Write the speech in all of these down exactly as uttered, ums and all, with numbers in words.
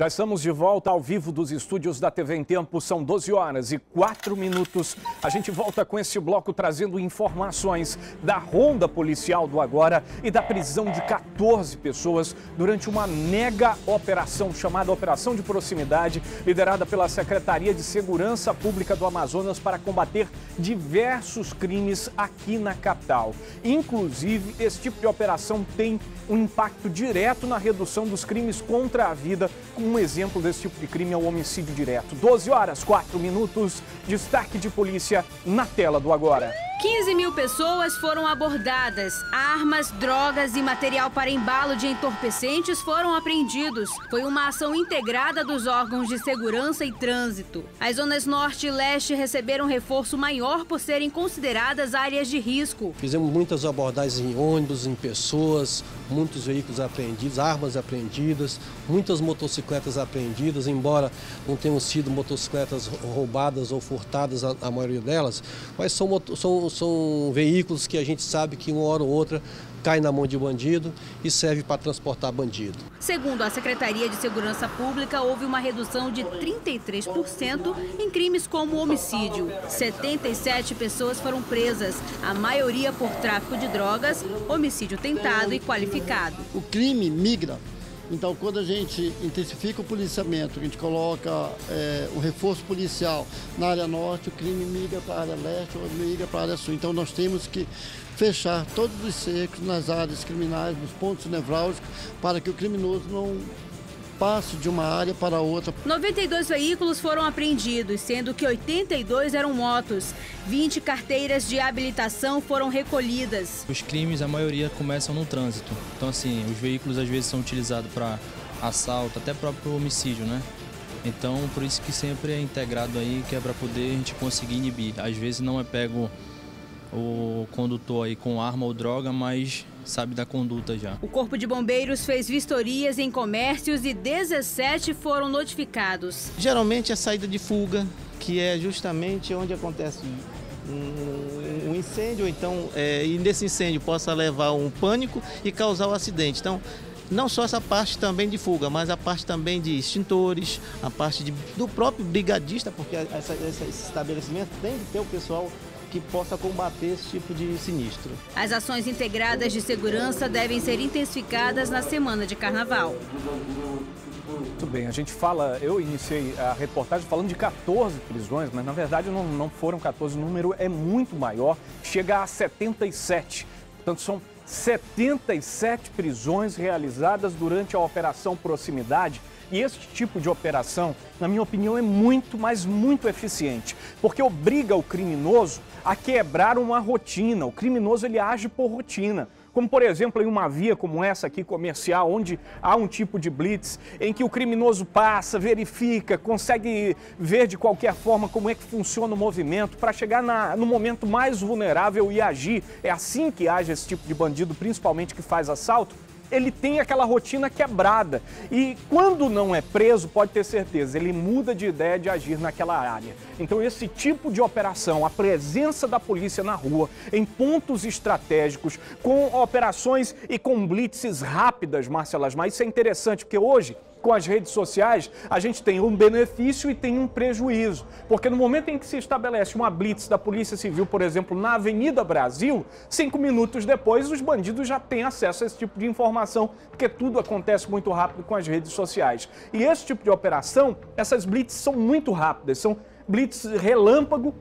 Já estamos de volta ao vivo dos estúdios da T V em Tempo, são doze horas e quatro minutos. A gente volta com esse bloco trazendo informações da ronda policial do Agora e da prisão de quatorze pessoas durante uma mega operação chamada Operação de Proximidade, liderada pela Secretaria de Segurança Pública do Amazonas para combater diversos crimes aqui na capital. Inclusive, esse tipo de operação tem um impacto direto na redução dos crimes contra a vida. Um exemplo desse tipo de crime é o homicídio direto. doze horas, quatro minutos, destaque de polícia na tela do Agora. quinze mil pessoas foram abordadas. Armas, drogas e material para embalo de entorpecentes foram apreendidos. Foi uma ação integrada dos órgãos de segurança e trânsito. As zonas norte e leste receberam reforço maior por serem consideradas áreas de risco. Fizemos muitas abordagens em ônibus, em pessoas, muitos veículos apreendidos, armas apreendidas, muitas motocicletas apreendidas, embora não tenham sido motocicletas roubadas ou furtadas, a, a maioria delas, mas são, são São veículos que a gente sabe que uma hora ou outra cai na mão de bandido e serve para transportar bandido. Segundo a Secretaria de Segurança Pública, houve uma redução de trinta e três por cento em crimes como homicídio. setenta e sete pessoas foram presas, a maioria por tráfico de drogas, homicídio tentado e qualificado. O crime migra. Então, quando a gente intensifica o policiamento, a gente coloca é, o reforço policial na área norte, o crime migra para a área leste ou migra para a área sul. Então, nós temos que fechar todos os cercos nas áreas criminais, nos pontos nevrálgicos, para que o criminoso não passe de uma área para outra. noventa e dois veículos foram apreendidos, sendo que oitenta e dois eram motos. vinte carteiras de habilitação foram recolhidas. Os crimes, a maioria, começam no trânsito. Então, assim, os veículos às vezes são utilizados para assalto, até próprio homicídio, né? Então, por isso que sempre é integrado aí, que é para poder a gente conseguir inibir. Às vezes não é pego o condutor aí com arma ou droga, mas sabe da conduta já. O Corpo de Bombeiros fez vistorias em comércios e dezessete foram notificados. Geralmente é saída de fuga, que é justamente onde acontece um, um incêndio, então, é, e nesse incêndio possa levar um pânico e causar o acidente. Então, não só essa parte também de fuga, mas a parte também de extintores, a parte de, do próprio brigadista, porque essa, esse estabelecimento tem que ter o pessoal que possa combater esse tipo de sinistro. As ações integradas de segurança devem ser intensificadas na semana de Carnaval. Muito bem, a gente fala, eu iniciei a reportagem falando de quatorze prisões, mas na verdade não, não foram quatorze, o número é muito maior, chega a setenta e sete. Portanto, são setenta e sete prisões realizadas durante a Operação Proximidade. E esse tipo de operação, na minha opinião, é muito, mas muito eficiente, porque obriga o criminoso a quebrar uma rotina. O criminoso, ele age por rotina. Como, por exemplo, em uma via como essa aqui, comercial, onde há um tipo de blitz, em que o criminoso passa, verifica, consegue ver de qualquer forma como é que funciona o movimento para chegar na, no momento mais vulnerável e agir. É assim que age esse tipo de bandido, principalmente que faz assalto. Ele tem aquela rotina quebrada e quando não é preso, pode ter certeza, ele muda de ideia de agir naquela área. Então esse tipo de operação, a presença da polícia na rua, em pontos estratégicos, com operações e com blitzes rápidas, Márcia Lasmar, isso é interessante porque hoje, com as redes sociais, a gente tem um benefício e tem um prejuízo. Porque no momento em que se estabelece uma blitz da Polícia Civil, por exemplo, na Avenida Brasil, cinco minutos depois os bandidos já têm acesso a esse tipo de informação, porque tudo acontece muito rápido com as redes sociais. E esse tipo de operação, essas blitz são muito rápidas, são blitz relâmpago,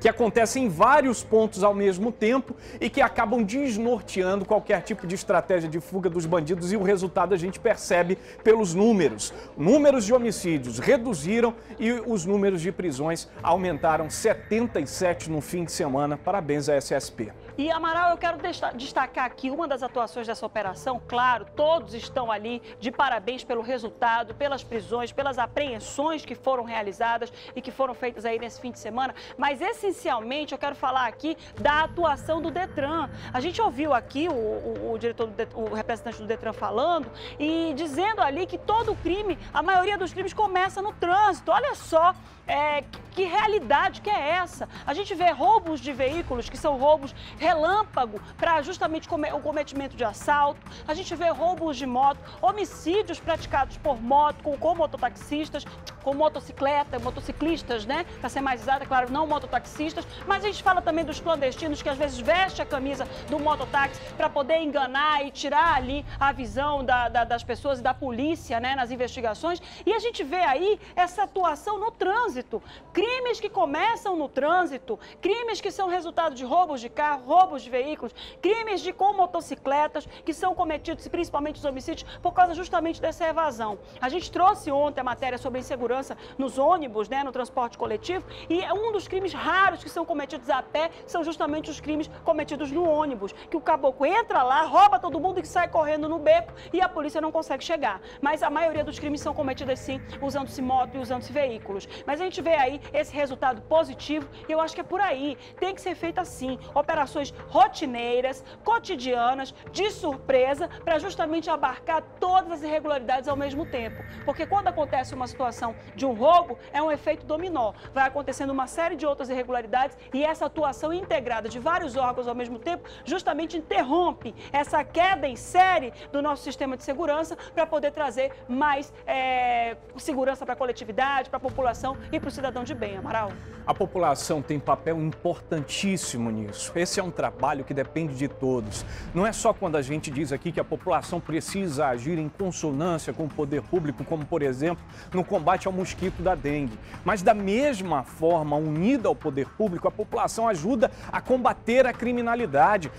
que acontecem em vários pontos ao mesmo tempo e que acabam desnorteando qualquer tipo de estratégia de fuga dos bandidos e o resultado a gente percebe pelos números. Números de homicídios reduziram e os números de prisões aumentaram setenta e sete no fim de semana. Parabéns à S S P. E, Amaral, eu quero destacar aqui uma das atuações dessa operação. Claro, todos estão ali de parabéns pelo resultado, pelas prisões, pelas apreensões que foram realizadas e que foram feitas aí nesse fim de semana. Mas esses Inicialmente, eu quero falar aqui da atuação do Detran. A gente ouviu aqui o, o, o diretor, do, o representante do Detran falando e dizendo ali que todo crime, a maioria dos crimes começa no trânsito. Olha só é, que realidade que é essa. A gente vê roubos de veículos, que são roubos relâmpago para justamente o cometimento de assalto. A gente vê roubos de moto, homicídios praticados por moto, com, com mototaxistas, com motocicleta, motociclistas, né? Para ser mais exata, claro, não mototaxistas. Mas a gente fala também dos clandestinos que às vezes veste a camisa do mototáxi para poder enganar e tirar ali a visão da, da, das pessoas e da polícia, né? Nas investigações. E a gente vê aí essa atuação no trânsito. Crimes que começam no trânsito, crimes que são resultado de roubos de carro, roubos de veículos, crimes de com motocicletas que são cometidos, principalmente os homicídios, por causa justamente dessa evasão. A gente trouxe ontem a matéria sobre a insegurança nos ônibus, né, no transporte coletivo, e um dos crimes raros que são cometidos a pé são justamente os crimes cometidos no ônibus, que o caboclo entra lá, rouba todo mundo e sai correndo no beco e a polícia não consegue chegar. Mas a maioria dos crimes são cometidos sim, usando-se moto e usando-se veículos. Mas a gente vê aí esse resultado positivo e eu acho que é por aí. Tem que ser feita assim, operações rotineiras, cotidianas, de surpresa, para justamente abarcar todas as irregularidades ao mesmo tempo. Porque quando acontece uma situação de um roubo, é um efeito dominó. Vai acontecendo uma série de outras irregularidades e essa atuação integrada de vários órgãos ao mesmo tempo justamente interrompe essa queda em série do nosso sistema de segurança para poder trazer mais é, segurança para a coletividade, para a população e para o cidadão de bem, Amaral. A população tem papel importantíssimo nisso. Esse é um trabalho que depende de todos. Não é só quando a gente diz aqui que a população precisa agir em consonância com o poder público, como por exemplo no combate ao mosquito da dengue, mas da mesma forma, unida ao poder público, a população ajuda a combater a criminalidade,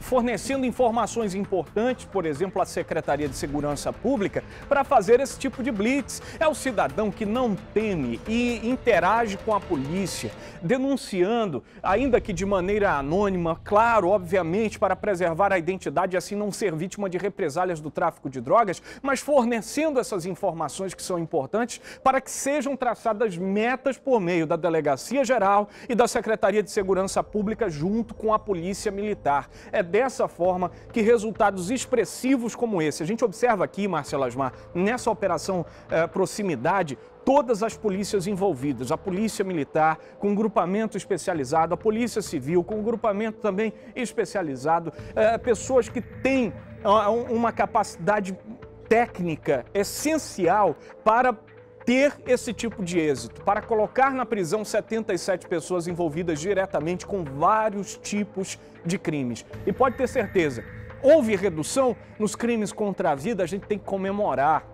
fornecendo informações importantes, por exemplo, à Secretaria de Segurança Pública, para fazer esse tipo de blitz. É o cidadão que não teme e interage com a polícia, denunciando, ainda que de maneira anônima, claro, obviamente, para preservar a identidade e assim não ser vítima de represálias do tráfico de drogas, mas fornecendo essas informações que são importantes para que sejam traçadas metas por meio da Delegacia Geral e da Secretaria de Segurança Pública junto com a Polícia Militar. É dessa forma que resultados expressivos como esse, a gente observa aqui, Márcia Lasmar, nessa operação eh, Proximidade, todas as polícias envolvidas, a polícia militar com um grupamento especializado, a polícia civil com um grupamento também especializado, eh, pessoas que têm ah, uma capacidade técnica essencial para ter esse tipo de êxito, para colocar na prisão setenta e sete pessoas envolvidas diretamente com vários tipos de crimes. E pode ter certeza, houve redução nos crimes contra a vida, a gente tem que comemorar.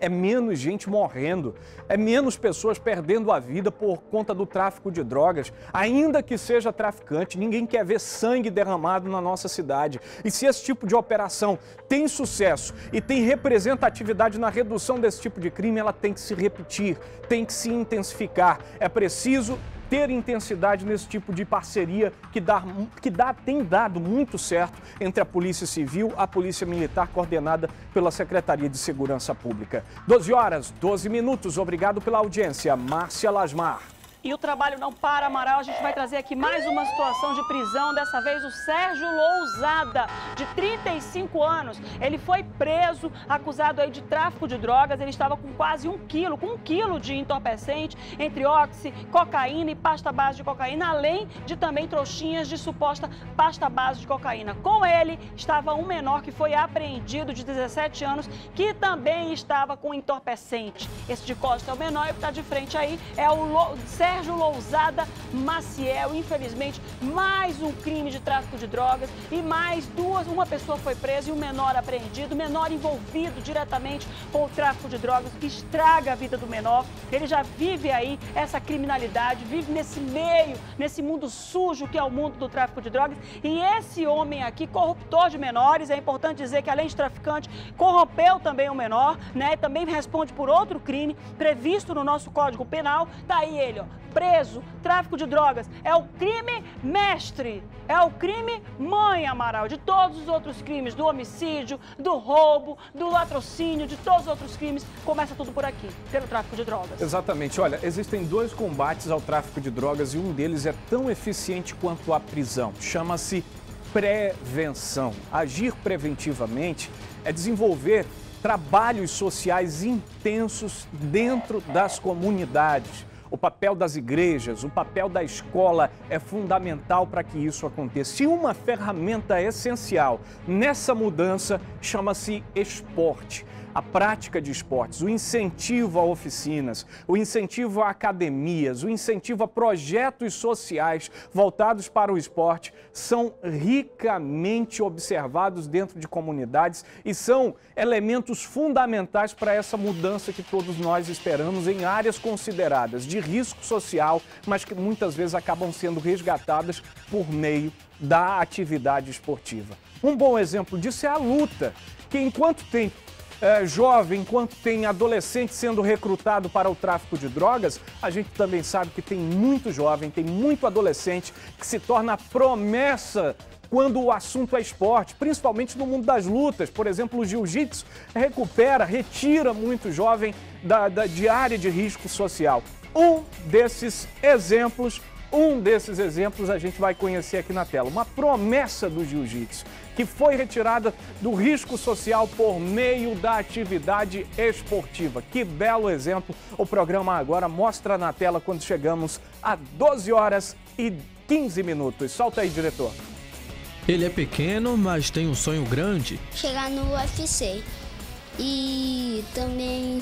É menos gente morrendo, é menos pessoas perdendo a vida por conta do tráfico de drogas. Ainda que seja traficante, ninguém quer ver sangue derramado na nossa cidade. E se esse tipo de operação tem sucesso e tem representatividade na redução desse tipo de crime, ela tem que se repetir, tem que se intensificar. É preciso ter intensidade nesse tipo de parceria que, dá, que dá, tem dado muito certo entre a Polícia Civil e a Polícia Militar, coordenada pela Secretaria de Segurança Pública. doze horas, doze minutos. Obrigado pela audiência, Márcia Lasmar. E o trabalho não para, Amaral. A gente vai trazer aqui mais uma situação de prisão, dessa vez o Sérgio Lousada, de trinta e cinco anos. Ele foi preso, acusado aí de tráfico de drogas. Ele estava com quase um quilo, com um quilo de entorpecente, entre óxido, cocaína e pasta base de cocaína, além de também trouxinhas de suposta pasta base de cocaína. Com ele estava um menor que foi apreendido, de dezessete anos, que também estava com entorpecente. Esse de costa é o menor e o que está de frente aí é o Sérgio Sérgio Lousada Maciel. Infelizmente, mais um crime de tráfico de drogas e mais duas, uma pessoa foi presa e um menor apreendido, menor envolvido diretamente com o tráfico de drogas, que estraga a vida do menor. Ele já vive aí essa criminalidade, vive nesse meio, nesse mundo sujo que é o mundo do tráfico de drogas. E esse homem aqui, corruptor de menores, é importante dizer que além de traficante, corrompeu também o menor, né? Também responde por outro crime previsto no nosso Código Penal. Tá aí ele, ó. preso. Tráfico de drogas é o crime mestre, é o crime mãe, Amaral, de todos os outros crimes, do homicídio, do roubo, do latrocínio, de todos os outros crimes. Começa tudo por aqui, pelo tráfico de drogas. Exatamente. Olha, existem dois combates ao tráfico de drogas e um deles é tão eficiente quanto a prisão. Chama-se prevenção. Agir preventivamente é desenvolver trabalhos sociais intensos dentro das comunidades. O papel das igrejas, o papel da escola é fundamental para que isso aconteça. E uma ferramenta essencial nessa mudança chama-se esporte. A prática de esportes, o incentivo a oficinas, o incentivo a academias, o incentivo a projetos sociais voltados para o esporte são ricamente observados dentro de comunidades e são elementos fundamentais para essa mudança que todos nós esperamos em áreas consideradas de risco social, mas que muitas vezes acabam sendo resgatadas por meio da atividade esportiva. Um bom exemplo disso é a luta, que enquanto tem É, jovem, enquanto tem adolescente sendo recrutado para o tráfico de drogas, a gente também sabe que tem muito jovem, tem muito adolescente que se torna promessa quando o assunto é esporte, principalmente no mundo das lutas. Por exemplo, o jiu-jitsu recupera, retira muito jovem da, da, de área de risco social. Um desses exemplos, um desses exemplos a gente vai conhecer aqui na tela, uma promessa do jiu-jitsu, que foi retirada do risco social por meio da atividade esportiva. Que belo exemplo! O programa Agora mostra na tela quando chegamos a doze horas e quinze minutos. Solta aí, diretor. Ele é pequeno, mas tem um sonho grande. Chegar no U F C e também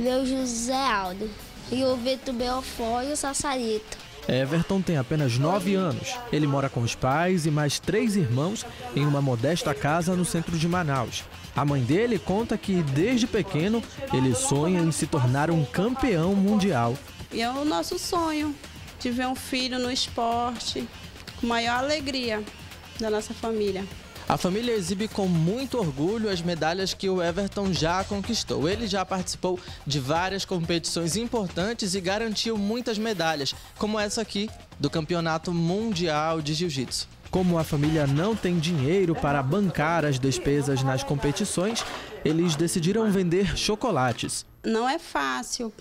ver o José Aldo e o Vitor Belfort e o Sassarito. Everton tem apenas nove anos. Ele mora com os pais e mais três irmãos em uma modesta casa no centro de Manaus. A mãe dele conta que, desde pequeno, ele sonha em se tornar um campeão mundial. E é o nosso sonho, de ver um filho no esporte, com a maior alegria da nossa família. A família exibe com muito orgulho as medalhas que o Everton já conquistou. Ele já participou de várias competições importantes e garantiu muitas medalhas, como essa aqui, do Campeonato Mundial de Jiu-Jitsu. Como a família não tem dinheiro para bancar as despesas nas competições, eles decidiram vender chocolates. Não é fácil,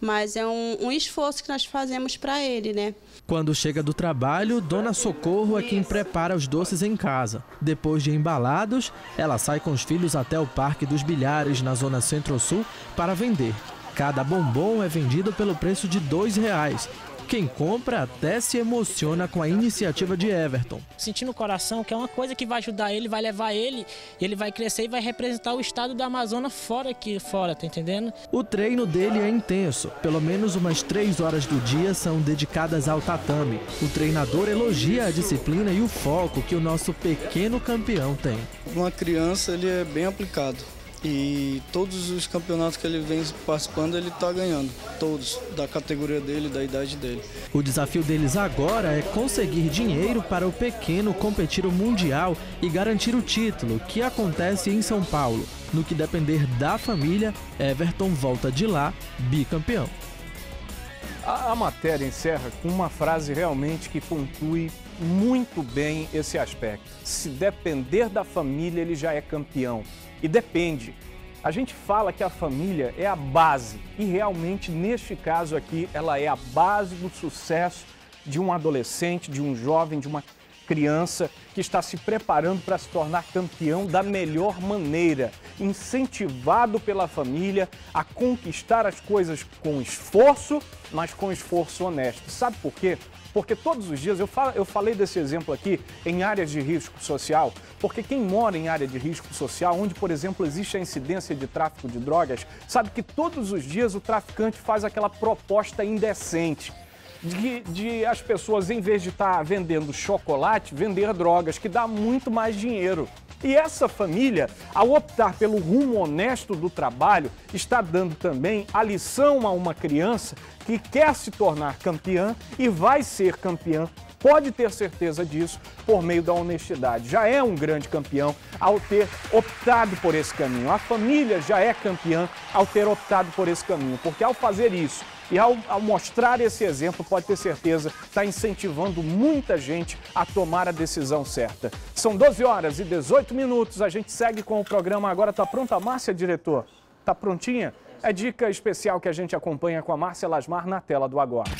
mas é um, um esforço que nós fazemos para ele, né? Quando chega do trabalho, Dona Socorro é quem prepara os doces em casa. Depois de embalados, ela sai com os filhos até o Parque dos Bilhares, na zona centro-sul, para vender. Cada bombom é vendido pelo preço de dois reais. Quem compra até se emociona com a iniciativa de Everton. Sentindo no coração que é uma coisa que vai ajudar ele, vai levar ele, ele vai crescer e vai representar o estado do Amazonas fora aqui, fora, tá entendendo? O treino dele é intenso. Pelo menos umas três horas do dia são dedicadas ao tatame. O treinador elogia a disciplina e o foco que o nosso pequeno campeão tem. Uma criança, ele é bem aplicado. E todos os campeonatos que ele vem participando, ele está ganhando. Todos, da categoria dele, da idade dele. O desafio deles agora é conseguir dinheiro para o pequeno competir o Mundial e garantir o título, que acontece em São Paulo. No que depender da família, Everton volta de lá bicampeão. A, a matéria encerra com uma frase realmente que pontui muito bem esse aspecto. Se depender da família, ele já é campeão. E depende. A gente fala que a família é a base e realmente, neste caso aqui, ela é a base do sucesso de um adolescente, de um jovem, de uma criança que está se preparando para se tornar campeão da melhor maneira, incentivado pela família a conquistar as coisas com esforço, mas com esforço honesto. Sabe por quê? Porque todos os dias, eu, falo, eu falei desse exemplo aqui, em áreas de risco social, porque quem mora em área de risco social, onde, por exemplo, existe a incidência de tráfico de drogas, sabe que todos os dias o traficante faz aquela proposta indecente de, de as pessoas, em vez de estar vendendo chocolate, vender drogas, que dá muito mais dinheiro. E essa família, ao optar pelo rumo honesto do trabalho, está dando também a lição a uma criança que quer se tornar campeã e vai ser campeã pode ter certeza disso por meio da honestidade. Já é um grande campeão ao ter optado por esse caminho. A família já é campeã ao ter optado por esse caminho, porque ao fazer isso e ao, ao mostrar esse exemplo, pode ter certeza, está incentivando muita gente a tomar a decisão certa. São doze horas e dezoito minutos, a gente segue com o programa agora. Está pronta a Márcia, diretor? Está prontinha? É dica especial que a gente acompanha com a Márcia Lasmar na tela do Agora.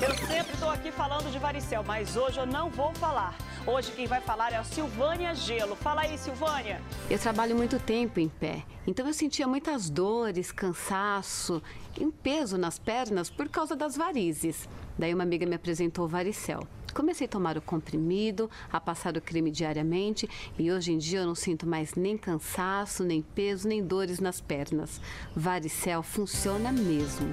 Eu sempre estou aqui falando de varicel, mas hoje eu não vou falar. Hoje quem vai falar é a Silvânia Gelo. Fala aí, Silvânia. Eu trabalho muito tempo em pé, então eu sentia muitas dores, cansaço e um peso nas pernas por causa das varizes. Daí uma amiga me apresentou o varicel. Comecei a tomar o comprimido, a passar o creme diariamente e hoje em dia eu não sinto mais nem cansaço, nem peso, nem dores nas pernas. Varicel funciona mesmo.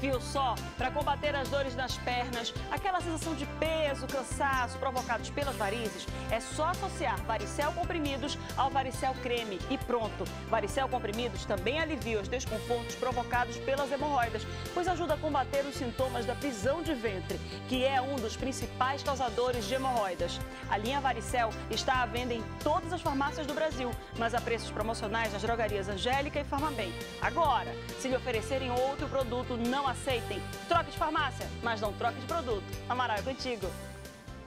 Viu só? Para combater as dores nas pernas, aquela sensação de peso, cansaço provocados pelas varizes, é só associar Varicel comprimidos ao Varicel creme e pronto. Varicel comprimidos também alivia os desconfortos provocados pelas hemorroidas, pois ajuda a combater os sintomas da prisão de ventre, que é um dos principais causadores de hemorroidas. A linha Varicel está à venda em todas as farmácias do Brasil, mas a preços promocionais nas drogarias Angélica e Farmabem. Agora, se lhe oferecerem outro produto, não Não aceitem. Troque de farmácia, mas não troque de produto. Amaral, é contigo.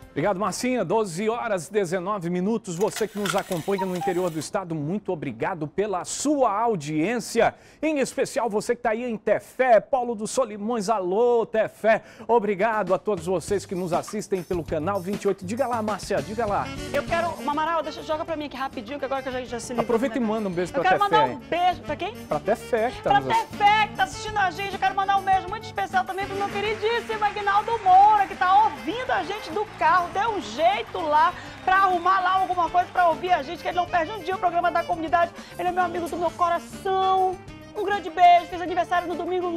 Obrigado, Marcinha. doze horas e dezenove minutos. Você que nos acompanha no interior do estado, muito obrigado pela sua audiência. Em especial você que está aí em Tefé, Paulo dos Solimões. Alô, Tefé. Obrigado a todos vocês que nos assistem pelo canal vinte e oito. Diga lá, Márcia, diga lá. Eu quero... Amaral, deixa, joga pra mim aqui rapidinho, que agora que eu já, já se livrou. Aproveita e manda um beijo pra Tefé. Eu quero Tefé. Mandar um beijo pra quem? Pra Tefé. Que tá pra nos... Tefé, que tá assistindo a gente. Eu quero mandar um beijo muito especial também pro meu queridíssimo Aguinaldo Moura, que tá ouvindo a gente do carro. Deu um jeito lá pra arrumar lá alguma coisa pra ouvir a gente, que ele não perde um dia o programa da comunidade. Ele é meu amigo do meu coração. Um grande beijo, fez aniversário no domingo.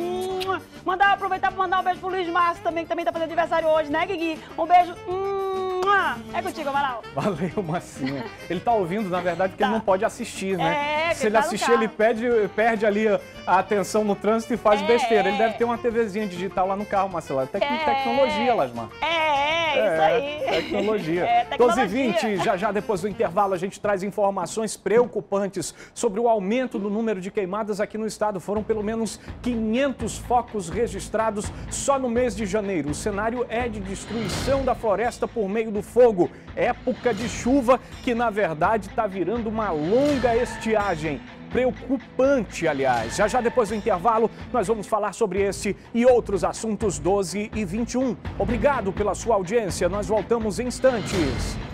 Mandar, aproveitar pra mandar um beijo pro Luiz Márcio também, que também tá fazendo aniversário hoje, né, Guigui? Um beijo. É contigo, Amaral. Valeu, Marcinha. Ele tá ouvindo, na verdade, porque tá. Ele não pode assistir, né? É, se ele tá assistir, ele perde, perde ali a atenção no trânsito e faz é, besteira. Ele deve ter uma TVzinha digital lá no carro, Marcela. Tec é, tecnologia, Lasmar. É, é, isso aí. É, tecnologia. É, tecnologia. doze e vinte, já já depois do intervalo, a gente traz informações preocupantes sobre o aumento do número de queimadas aqui no estado. Foram pelo menos quinhentos focos registrados só no mês de janeiro. O cenário é de destruição da floresta por meio do fogo, época de chuva que na verdade está virando uma longa estiagem, preocupante aliás. Já já depois do intervalo nós vamos falar sobre esse e outros assuntos. Doze e vinte e um. Obrigado pela sua audiência, nós voltamos em instantes.